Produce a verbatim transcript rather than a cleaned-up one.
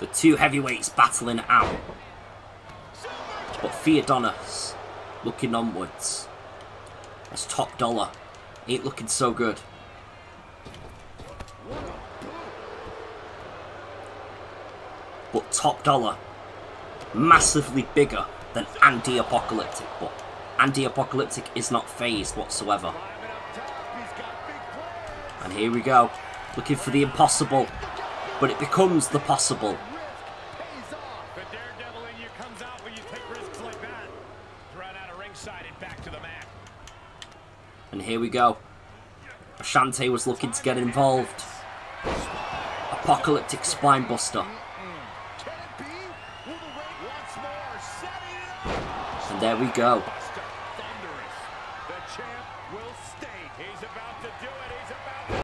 The two heavyweights battling out. But Theodonis looking onwards. That's Top Dollar. Ain't looking so good. But Top Dollar, massively bigger than Andy Apocalyptic. But Andy Apocalyptic is not phased whatsoever. And here we go. Looking for the impossible. But it becomes the possible. And here we go. Ashante was looking to get involved. Apocalyptic spinebuster. And there we go.